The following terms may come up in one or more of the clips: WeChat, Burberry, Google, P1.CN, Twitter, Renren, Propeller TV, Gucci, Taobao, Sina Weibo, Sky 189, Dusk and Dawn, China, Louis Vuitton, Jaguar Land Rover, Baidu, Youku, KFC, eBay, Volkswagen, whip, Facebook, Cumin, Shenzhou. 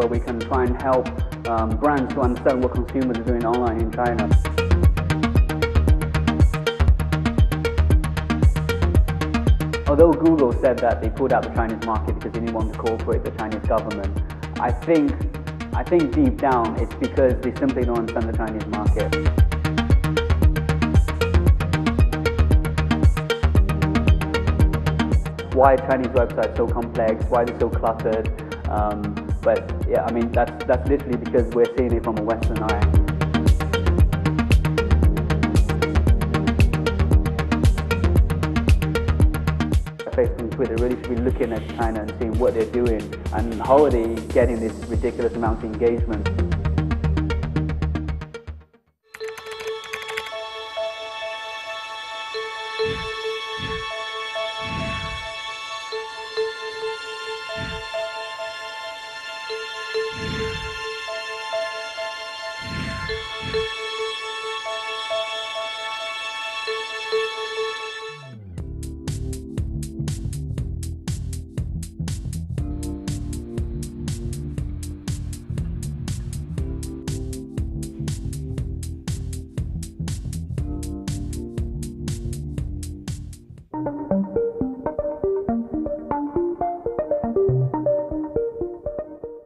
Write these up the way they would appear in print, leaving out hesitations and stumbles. where we can try and help brands to understand what consumers are doing online in China. Although Google said that they pulled out the Chinese market because they didn't want to cooperate with the Chinese government, I think deep down it's because they simply don't understand the Chinese market. Why are Chinese websites so complex? Why are they so cluttered? But yeah, I mean, that's literally because we're seeing it from a Western eye. Facebook and Twitter really should be looking at China and seeing what they're doing and how are they getting this ridiculous amount of engagement.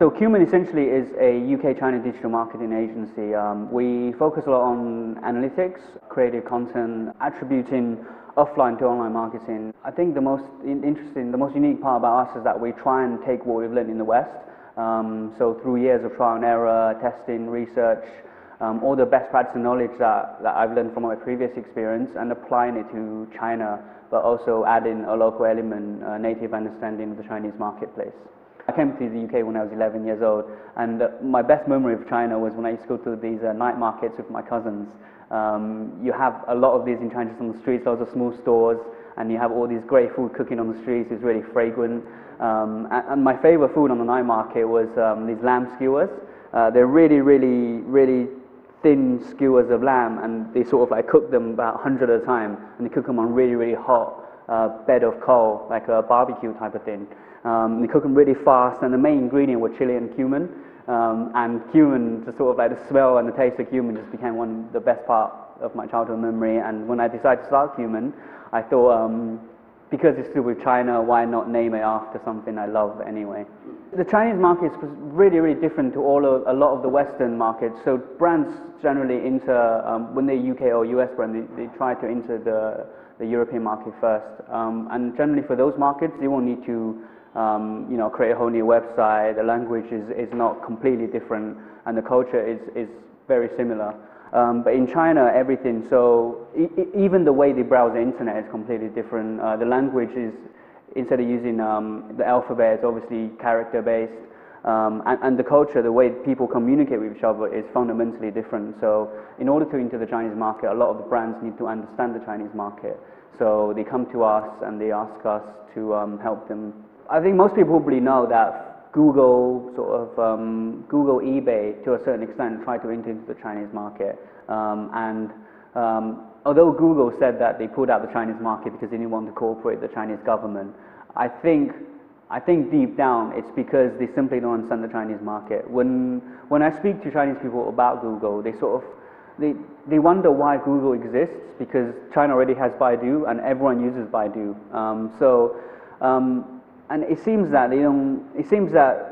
So Cumin essentially is a UK-China digital marketing agency. We focus a lot on analytics, creative content, attributing offline to online marketing. I think the most interesting, the most unique part about us is that we try and take what we've learned in the West. So through years of trial and error, testing, research, all the best practice and knowledge that I've learned from my previous experience and applying it to China, but also adding a local element, a native understanding of the Chinese marketplace. I came to the UK when I was 11 years old, and my best memory of China was when I used to go to these night markets with my cousins. You have a lot of these in China just on the streets, lots of small stores, and you have all these great food cooking on the streets. It's really fragrant. And my favorite food on the night market was these lamb skewers. They're really, really, really thin skewers of lamb, and they sort of like cook them about 100 at a time, and they cook them on really, really hot bed of coal, like a barbecue type of thing. They cook them really fast, and the main ingredient were chili and cumin. And cumin, just sort of like the smell and the taste of cumin just became one of the best part of my childhood memory. And when I decided to start Cumin, I thought, because it's to do with China, why not name it after something I love anyway? The Chinese market is really, really different to a lot of the Western markets. So brands generally enter, when they're UK or US brand, they try to enter the European market first. And generally for those markets, they won't need to you know, create a whole new website. The language is not completely different, and the culture is very similar. But in China, everything, so even the way they browse the internet is completely different. The language is, instead of using the alphabet, it's obviously character-based. And the culture, the way people communicate with each other is fundamentally different. So in order to enter the Chinese market, a lot of the brands need to understand the Chinese market. So they come to us and they ask us to help them. I think most people probably know that Google, Google, eBay, to a certain extent, tried to enter into the Chinese market. Although Google said that they pulled out the Chinese market because they didn't want to cooperate with the Chinese government, I think deep down it's because they simply don't understand the Chinese market. When I speak to Chinese people about Google, they wonder why Google exists, because China already has Baidu and everyone uses Baidu. And it seems that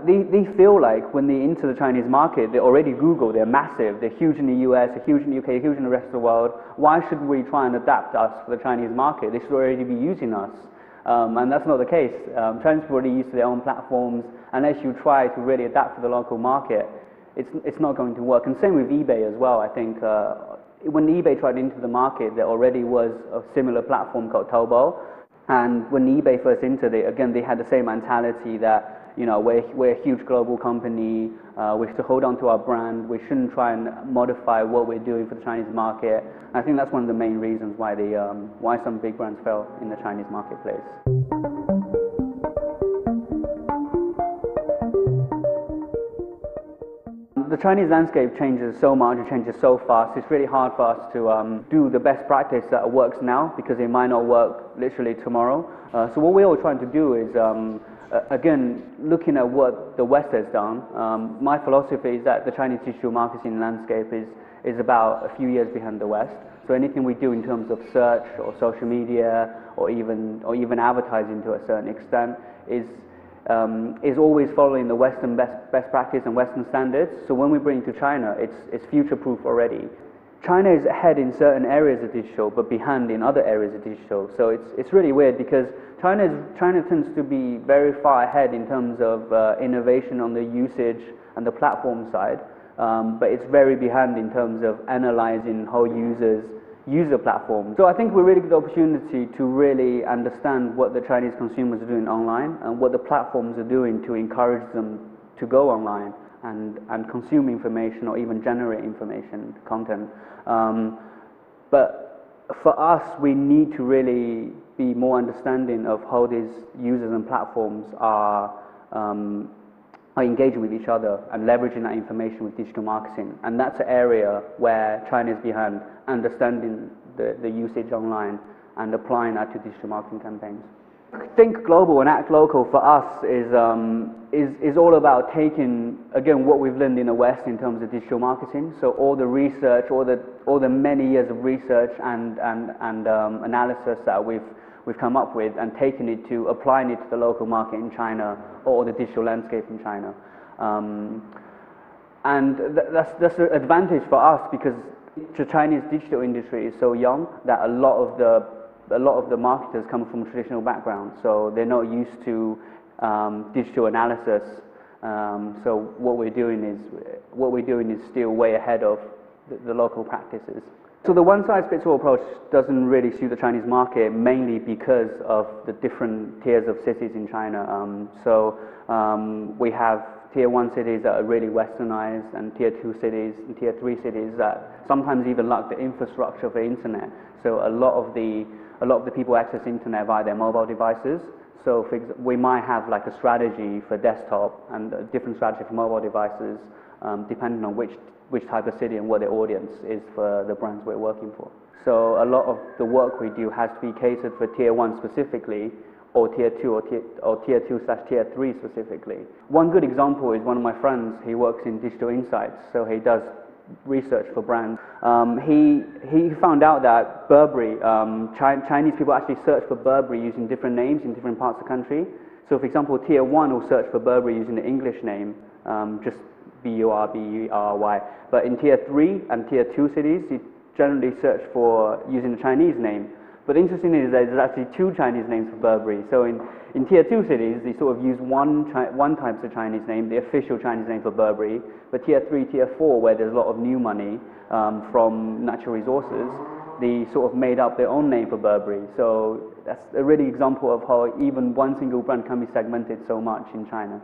they feel like when they enter the Chinese market, they're already Google, they're massive, they're huge in the US, they're huge in the UK, they're huge in the rest of the world. Why should we try and adapt us for the Chinese market? They should already be using us. And that's not the case. Chinese people are already used to their own platforms. Unless you try to really adapt for the local market, it's not going to work. And same with eBay as well. I think when eBay tried into the market, there already was a similar platform called Taobao. And when eBay first entered it, again, they had the same mentality that, you know, we're a huge global company, we should hold on to our brand, we shouldn't try and modify what we're doing for the Chinese market. And I think that's one of the main reasons why why some big brands fell in the Chinese marketplace. The Chinese landscape changes so much, it changes so fast, it's really hard for us to do the best practice that works now, because it might not work literally tomorrow. So what we're all trying to do is again, looking at what the West has done, my philosophy is that the Chinese digital marketing landscape is about a few years behind the West. So anything we do in terms of search or social media or even advertising to a certain extent is always following the Western best practice and Western standards. So when we bring it to China, it's future-proof already. China is ahead in certain areas of digital, but behind in other areas of digital. So it's really weird because China tends to be very far ahead in terms of innovation on the usage and the platform side. But it's very behind in terms of analyzing how users use the platform. So I think we really get the opportunity to really understand what the Chinese consumers are doing online and what the platforms are doing to encourage them to go online and consume information or even generate information, content. But for us, we need to really be more understanding of how these users and platforms are engaging with each other and leveraging that information with digital marketing. And that's an area where China is behind, understanding the usage online and applying that to digital marketing campaigns. Think global and act local for us is all about taking, again, what we've learned in the West in terms of digital marketing. So all the research, all the many years of research and analysis that we've come up with, and taking it to applying it to the local market in China or the digital landscape in China. And that's an advantage for us because the Chinese digital industry is so young that a lot of the marketers come from traditional backgrounds, so they're not used to digital analysis. So what we're doing is still way ahead of the local practices. So the one-size-fits-all approach doesn't really suit the Chinese market, mainly because of the different tiers of cities in China. We have tier 1 cities that are really westernized, and tier 2 cities and tier 3 cities that sometimes even lack the infrastructure for internet. So a lot of the people access internet via their mobile devices. So for example, we might have like a strategy for desktop and a different strategy for mobile devices, depending on which type of city and what the audience is for the brands we're working for. So a lot of the work we do has to be catered for tier 1 specifically, or tier 2 or tier 2/tier 3 specifically. One good example is one of my friends. He works in digital insights, so he does research for brands. He found out that Burberry, Chinese people actually search for Burberry using different names in different parts of the country. So for example, tier 1 will search for Burberry using the English name, just B-U-R-B-E-R-Y. But in tier 3 and tier 2 cities, you generally search for using the Chinese name. But interestingly is that there's actually 2 Chinese names for Burberry. So in tier 2 cities, they sort of use one type of Chinese name, the official Chinese name for Burberry. But tier 3, tier 4, where there's a lot of new money from natural resources, they sort of made up their own name for Burberry. So that's a really example of how even one single brand can be segmented so much in China.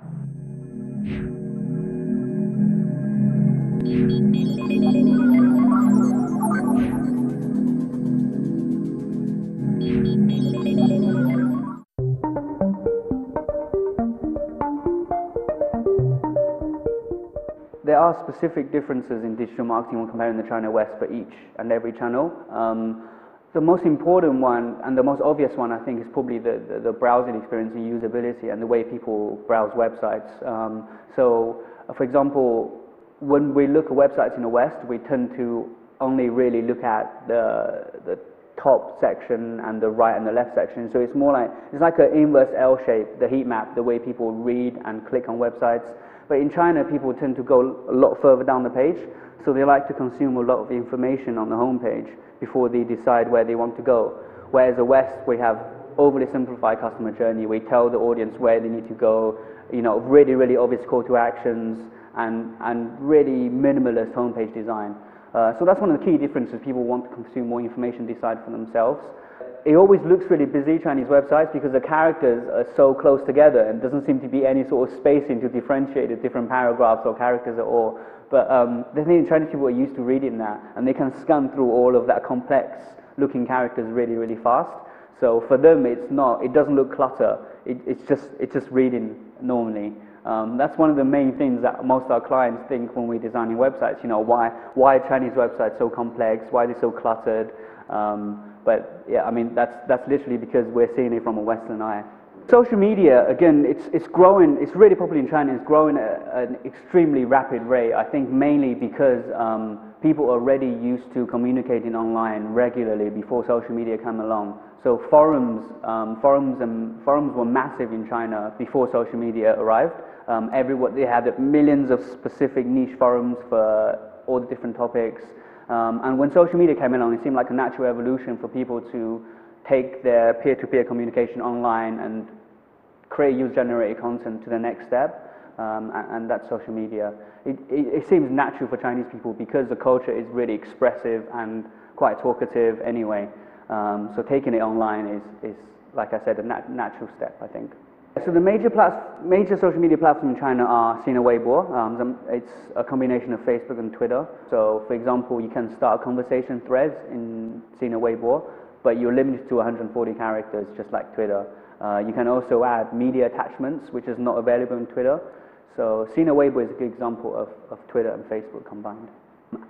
There are specific differences in digital marketing when comparing the China West for each and every channel. The most important one and the most obvious one, I think, is probably the browsing experience and usability and the way people browse websites. So, for example, when we look at websites in the West, we tend to only really look at the top section and the right and the left section. So it's more like, it's like an inverse L shape, the heat map, the way people read and click on websites. But in China, people tend to go a lot further down the page. So they like to consume a lot of information on the homepage before they decide where they want to go. Whereas the West, we have overly simplified customer journey. We tell the audience where they need to go, you know, really, really obvious call to actions, and really minimalist homepage design. So that's one of the key differences. People want to consume more information, decide for themselves. It always looks really busy, Chinese websites, because the characters are so close together and doesn't seem to be any sort of spacing to differentiate the different paragraphs or characters at all. But the thing is, Chinese people are used to reading that, and they can scan through all of that complex looking characters really, really fast. So for them, it doesn't look clutter. It's just reading normally. That's one of the main things that most of our clients think when we're designing websites. You know, why are Chinese websites so complex? Why are they so cluttered? But yeah, I mean, that's literally because we're seeing it from a Western eye. Social media, again, it's growing, it's really popular in China, it's growing at an extremely rapid rate, I think mainly because people are already used to communicating online regularly before social media came along. So forums were massive in China before social media arrived. They had millions of specific niche forums for all the different topics. And when social media came along, it seemed like a natural evolution for people to take their peer-to-peer communication online and create user-generated content to the next step. And that's social media. It seems natural for Chinese people because the culture is really expressive and quite talkative anyway. So taking it online is like I said, a natural step, I think. So the major social media platforms in China are Sina Weibo. It's a combination of Facebook and Twitter. So for example, you can start a conversation threads in Sina Weibo, but you're limited to 140 characters, just like Twitter. You can also add media attachments, which is not available in Twitter. So Sina Weibo is a good example of Twitter and Facebook combined.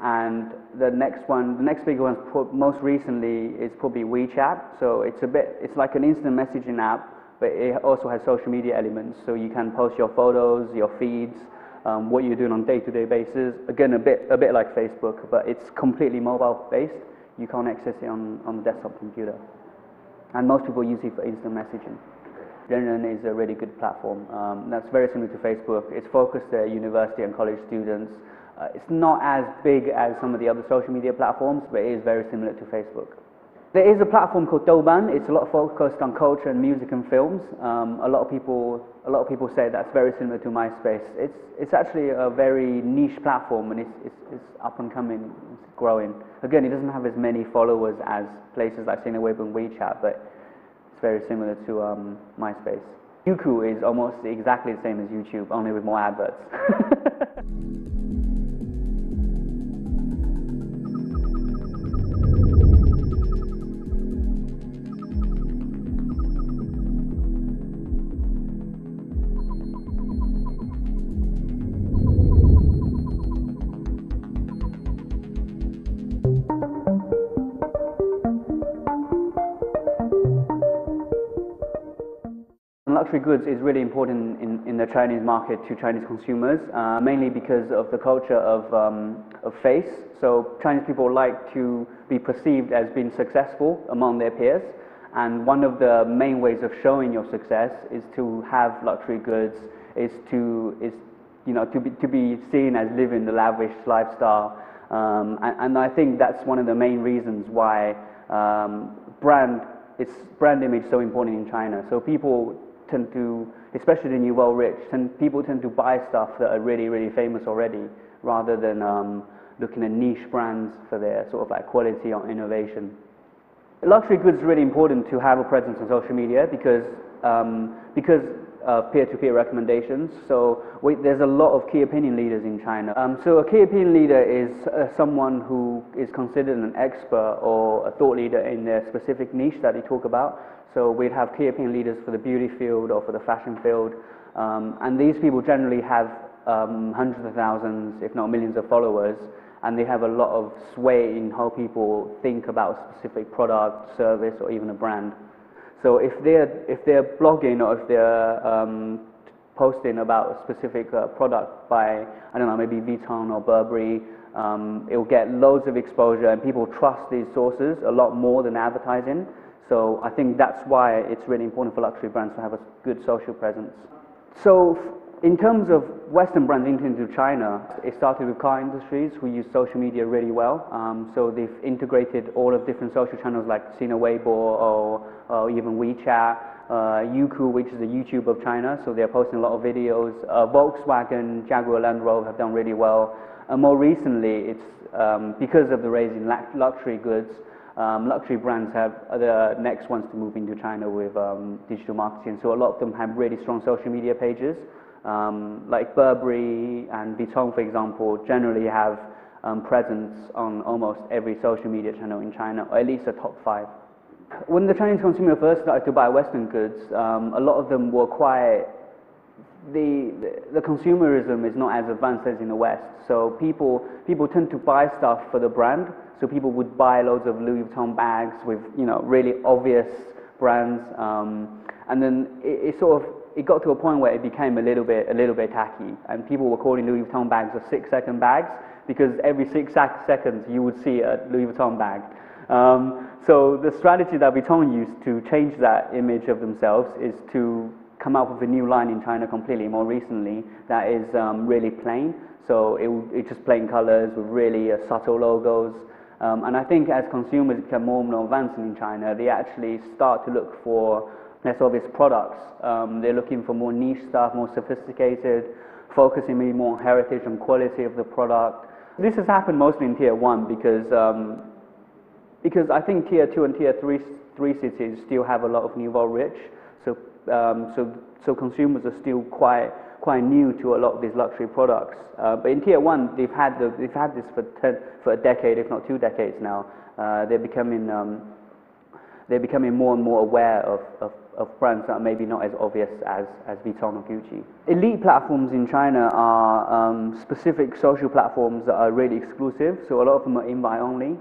And the next big one, most recently, is probably WeChat. So it's like an instant messaging app, but it also has social media elements. So you can post your photos, your feeds, what you're doing on a day-to-day basis. Again, a bit like Facebook, but it's completely mobile-based. You can't access it on the desktop computer. And most people use it for instant messaging. Renren is a really good platform. That's very similar to Facebook. It's focused at university and college students. It's not as big as some of the other social media platforms, but it is very similar to Facebook. There is a platform called Douban. It's a lot focused on culture and music and films. A lot of people say that's very similar to MySpace. It's actually a very niche platform, and it's up and coming, it's growing. Again, it doesn't have as many followers as places like Sina Weibo and WeChat, but it's very similar to MySpace. Youku is almost exactly the same as YouTube, only with more adverts. Luxury goods is really important in the Chinese market to Chinese consumers, mainly because of the culture of face. So Chinese people like to be perceived as being successful among their peers, and one of the main ways of showing your success is to have luxury goods, to be seen as living the lavish lifestyle, and I think that's one of the main reasons why brand image is so important in China. So people tend to, especially the new world rich, people tend to buy stuff that are really, really famous already, rather than looking at niche brands for their sort of like quality or innovation. Luxury goods is really important to have a presence on social media because of peer-to-peer recommendations. So there's a lot of key opinion leaders in China. So a key opinion leader is someone who is considered an expert or a thought leader in their specific niche that they talk about. So we'd have key opinion leaders for the beauty field or for the fashion field, and these people generally have hundreds of thousands, if not millions of followers, and they have a lot of sway in how people think about a specific product, service, or even a brand. So if they're blogging or if they're posting about a specific product by, I don't know, maybe Vuitton or Burberry, it'll get loads of exposure, and people trust these sources a lot more than advertising. So I think that's why it's really important for luxury brands to have a good social presence. So in terms of Western brands into China, it started with car industries who use social media really well. So they've integrated all of different social channels like Sina Weibo or even WeChat, Youku, which is the YouTube of China. So they're posting a lot of videos. Volkswagen, Jaguar Land Rover have done really well. And more recently, it's because of the rise in luxury goods, luxury brands are the next ones to move into China with digital marketing. So a lot of them have really strong social media pages, like Burberry and Vuitton, for example, generally have presence on almost every social media channel in China, or at least the top 5. When the Chinese consumer first started to buy Western goods, a lot of them were quite... The consumerism is not as advanced as in the West, so people tend to buy stuff for the brand. So people would buy loads of Louis Vuitton bags with really obvious brands, And then it sort of, it got to a point where it became a little bit tacky, and people were calling Louis Vuitton bags the 6-second bags, because every 6 seconds you would see a Louis Vuitton bag. So the strategy that Vuitton used to change that image of themselves is to come up with a new line in China completely, more recently, that is really plain. So it's just plain colors with really subtle logos. And I think as consumers become more and more advanced in China, they actually start to look for less obvious products. They're looking for more niche stuff, more sophisticated, focusing maybe more on heritage and quality of the product. This has happened mostly in Tier 1 because I think Tier 2 and Tier 3 cities still have a lot of nouveau rich. So consumers are still quite new to a lot of these luxury products. But in Tier 1, they've had this for a decade, if not 2 decades now. They're becoming more and more aware of brands that are maybe not as obvious as Vuitton or Gucci. Elite platforms in China are specific social platforms that are really exclusive, so a lot of them are invite only.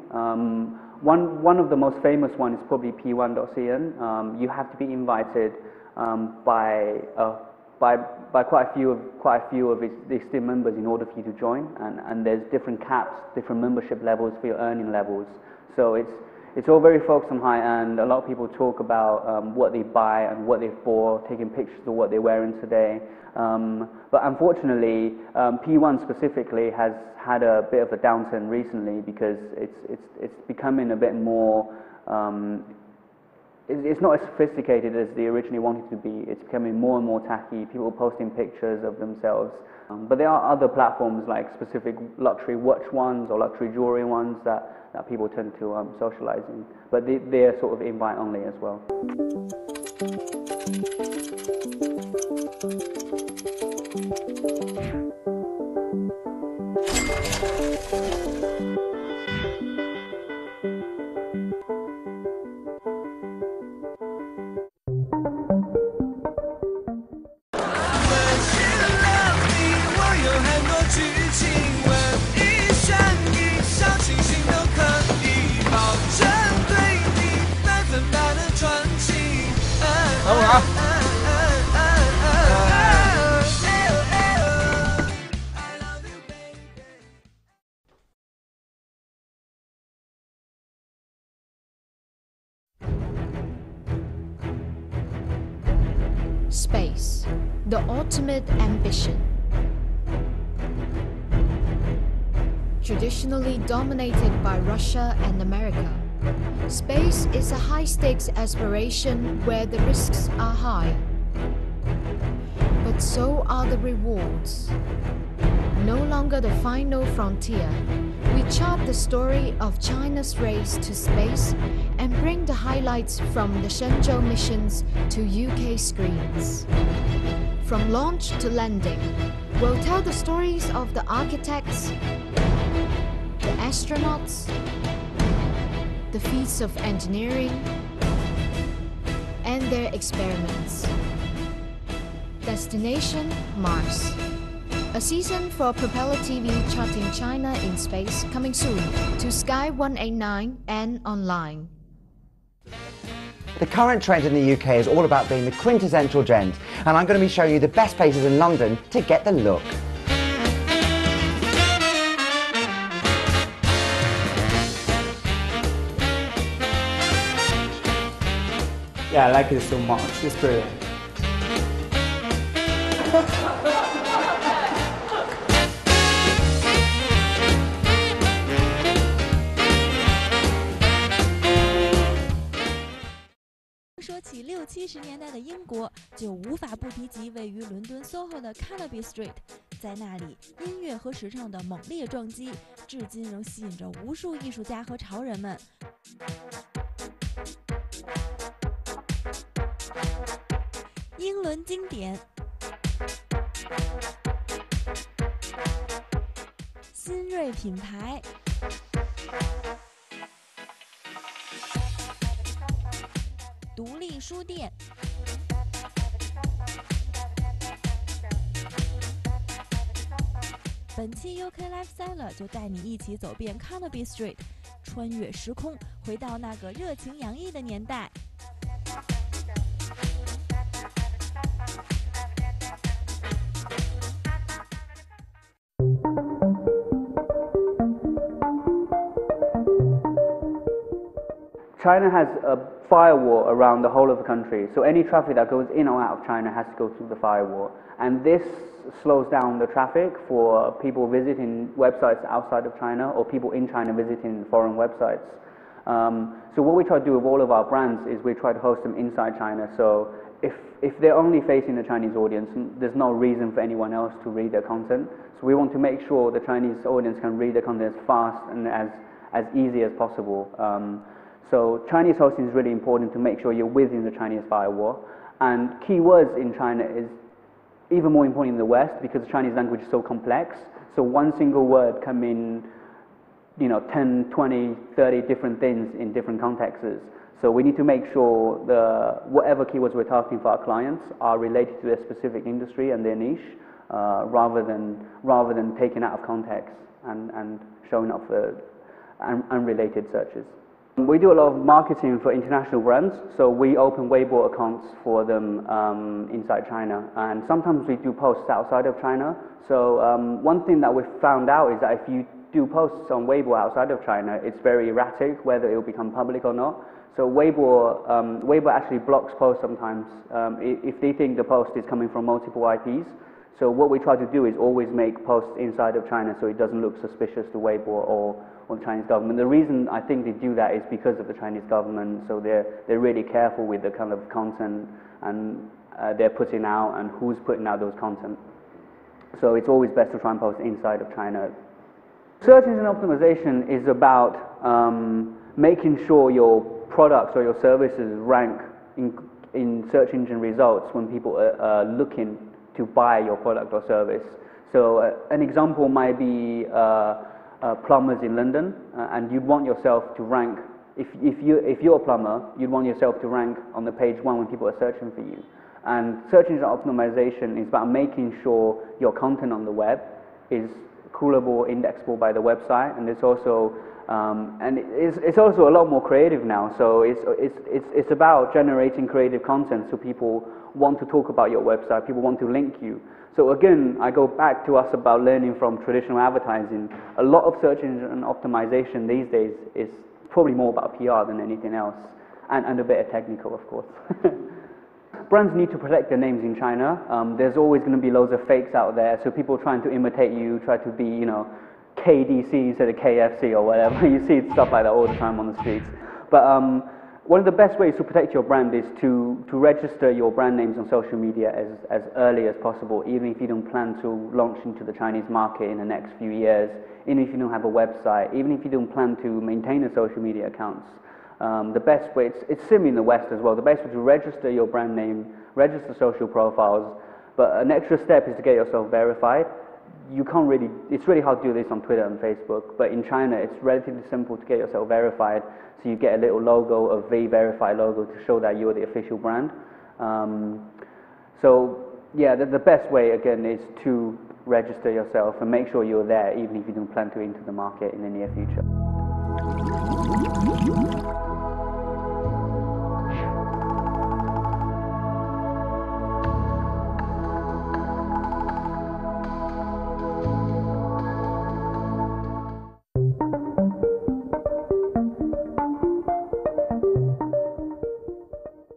One of the most famous one is probably P1.CN. You have to be invited by quite a few of its team members in order for you to join, and there's different caps, different membership levels for your earning levels. So it's all very focused on high end. A lot of people talk about what they buy and what they've bought, taking pictures of what they're wearing today. But unfortunately, P1 specifically has had a bit of a downturn recently because it's becoming a bit more. It's not as sophisticated as they originally wanted to be. It's becoming more and more tacky, people posting pictures of themselves. But there are other platforms like specific luxury watch ones or luxury jewelry ones that people tend to socialize in. But they're sort of invite only as well. Space, the ultimate ambition. Traditionally dominated by Russia and America, space is a high-stakes aspiration where the risks are high. But so are the rewards. No longer the final frontier, we chart the story of China's race to space and bring the highlights from the Shenzhou missions to UK screens. From launch to landing, we'll tell the stories of the architects, the astronauts, the feats of engineering, and their experiments. Destination Mars. A season for Propeller TV charting China in space, coming soon to Sky 189 and online. The current trend in the UK is all about being the quintessential gent, and I'm going to be showing you the best places in London to get the look. Yeah, I like it so much. It's brilliant.本期 UK Lifestyle 就带你一起走遍 Canopy Street， 穿越时空，回到那个热情洋溢的年代。China has a firewall around the whole of the country, so any traffic that goes in or out of China has to go through the firewall, and this slows down the traffic for people visiting websites outside of China or people in China visiting foreign websites. So what we try to do with all of our brands is we try to host them inside China, so if they're only facing the Chinese audience, there's no reason for anyone else to read their content. So we want to make sure the Chinese audience can read their content as fast and as easy as possible. So Chinese hosting is really important to make sure you're within the Chinese firewall, and keywords in China is even more important in the West because the Chinese language is so complex. So one single word can mean, you know, 10, 20, 30 different things in different contexts. So we need to make sure whatever keywords we're targeting for our clients are related to their specific industry and their niche, rather than taken out of context and showing up for unrelated searches. We do a lot of marketing for international brands, so we open Weibo accounts for them inside China, and sometimes we do posts outside of China. So one thing that we've found out is that if you do posts on Weibo outside of China, it's very erratic whether it will become public or not. So Weibo, Weibo actually blocks posts sometimes if they think the post is coming from multiple IPs. So what we try to do is always make posts inside of China so it doesn't look suspicious to Weibo or the Chinese government. The reason I think they do that is because of the Chinese government, so they're really careful with the kind of content and they're putting out and who's putting out those content. So it's always best to try and post inside of China. Search engine optimization is about making sure your products or your services rank in search engine results when people are looking to buy your product or service. So an example might be plumbers in London, and you'd want yourself to rank, if you're a plumber, you'd want yourself to rank on the page one when people are searching for you. And search engine optimization is about making sure your content on the web is crawlable, indexable by the website, and it's also it's also a lot more creative now. So it's about generating creative content so people want to talk about your website, people want to link you. So again, I go back to us about learning from traditional advertising. A lot of search engine optimization these days is probably more about PR than anything else, and a bit of technical, of course. Brands need to protect their names in China. There's always going to be loads of fakes out there, so people trying to imitate you, try to be, you know, KDC instead of KFC or whatever. You see stuff like that all the time on the streets. But one of the best ways to protect your brand is to register your brand names on social media as early as possible, even if you don't plan to launch into the Chinese market in the next few years, even if you don't have a website, even if you don't plan to maintain a social media accounts. The best way, it's similar in the West as well, the best way to register your brand name, register social profiles, but an extra step is to get yourself verified. You can't really, it's really hard to do this on Twitter and Facebook, but in China it's relatively simple to get yourself verified. So you get a little logo, a verified logo, to show that you're the official brand. So yeah, the best way again is to register yourself and make sure you're there, even if you don't plan to enter the market in the near future.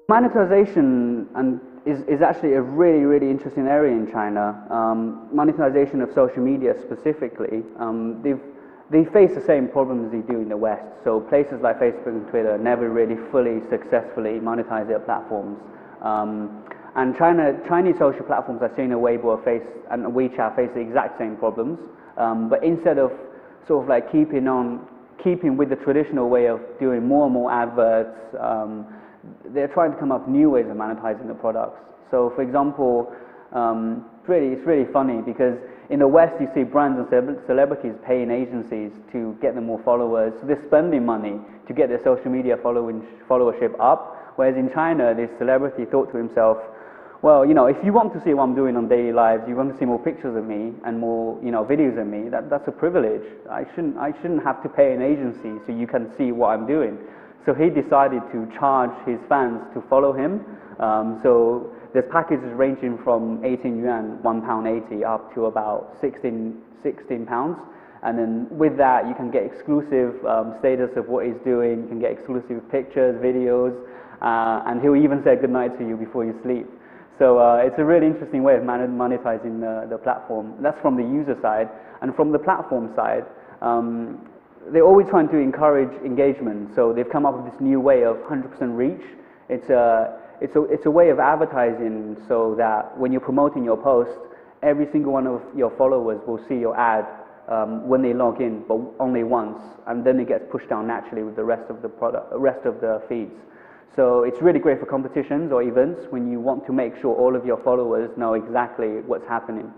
Monetization is actually a really interesting area in China. Monetization of social media specifically, they face the same problems they do in the West. So places like Facebook and Twitter never really fully successfully monetize their platforms. And Chinese social platforms like Sina Weibo and WeChat face the exact same problems. But instead of sort of like keeping with the traditional way of doing more and more adverts, they're trying to come up new ways of monetizing the products. So for example, it's really funny because in the West you see brands and celebrities paying agencies to get them more followers. So they're spending money to get their social media followership up, whereas in China this celebrity thought to himself, well, you know, if you want to see what I'm doing on daily lives, you want to see more pictures of me and more, you know, videos of me, that's a privilege. I shouldn't have to pay an agency so you can see what I'm doing. So he decided to charge his fans to follow him. So there's packages ranging from 18 yuan, £1.80, up to about 16 pounds. And then with that, you can get exclusive status of what he's doing, you can get exclusive pictures, videos, and he'll even say goodnight to you before you sleep. So it's a really interesting way of monetizing the platform. That's from the user side. And from the platform side, they're always trying to encourage engagement. So they've come up with this new way of 100% reach. It's a way of advertising so that when you're promoting your post, every single one of your followers will see your ad when they log in, but only once, and then it gets pushed down naturally with the rest of the feeds. So it's really great for competitions or events when you want to make sure all of your followers know exactly what's happening.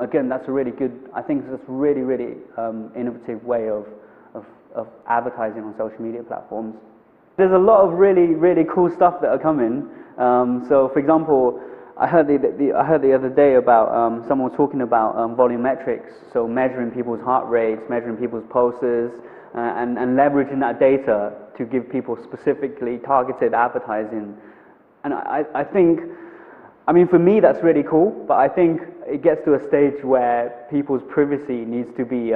Again, that's a really good, I think that's a really, really innovative way of advertising on social media platforms. There's a lot of really, really cool stuff that are coming. So for example, I heard the other day about someone was talking about volumetrics, so measuring people's heart rates, measuring people's pulses, and leveraging that data to give people specifically targeted advertising. And I think, I mean, for me that's really cool, but I think it gets to a stage where people's privacy needs to be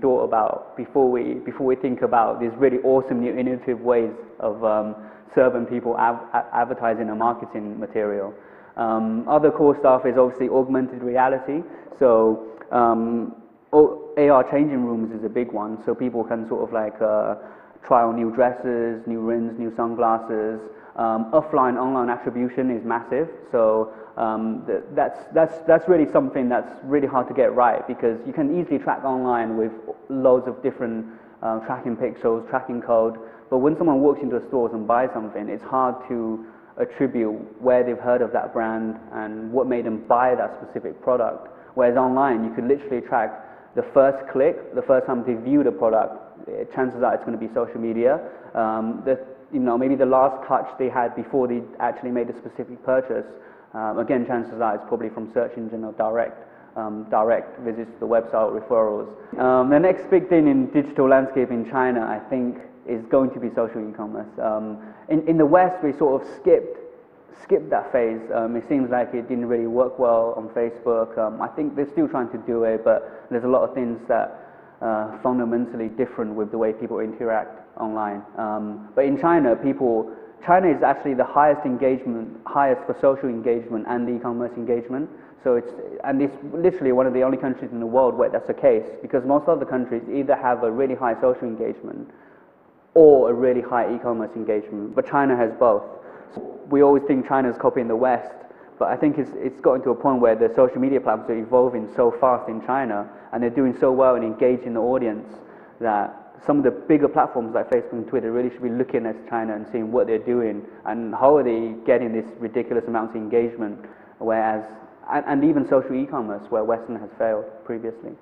thought about before we think about these really awesome new innovative ways of serving people advertising and marketing material. Other cool stuff is obviously augmented reality, so AR changing rooms is a big one, so people can sort of like try on new dresses, new rings, new sunglasses. Offline online attribution is massive, so that's really something that's really hard to get right, because you can easily track online with loads of different tracking pixels, tracking code, but when someone walks into a store and buys something, it's hard to attribute where they've heard of that brand and what made them buy that specific product. Whereas online, you could literally track the first click, the first time they view the product. Chances are it's going to be social media. Maybe the last touch they had before they actually made a specific purchase. Again, chances are it's probably from search engine or direct visits to the website or referrals. The next big thing in digital landscape in China, I think, is going to be social e-commerce. In the West, we sort of skipped that phase. It seems like it didn't really work well on Facebook. I think they're still trying to do it, but there's a lot of things that are fundamentally different with the way people interact online. But in China, China is actually the highest for social engagement and e-commerce engagement. So it's literally one of the only countries in the world where that's the case, because most other countries either have a really high social engagement or a really high e-commerce engagement, but China has both. So we always think China's copying the West, but I think it's gotten to a point where the social media platforms are evolving so fast in China, and they're doing so well in engaging the audience, that some of the bigger platforms like Facebook and Twitter really should be looking at China and seeing what they're doing and how are they getting this ridiculous amount of engagement, whereas, and even social e-commerce, where Western has failed previously.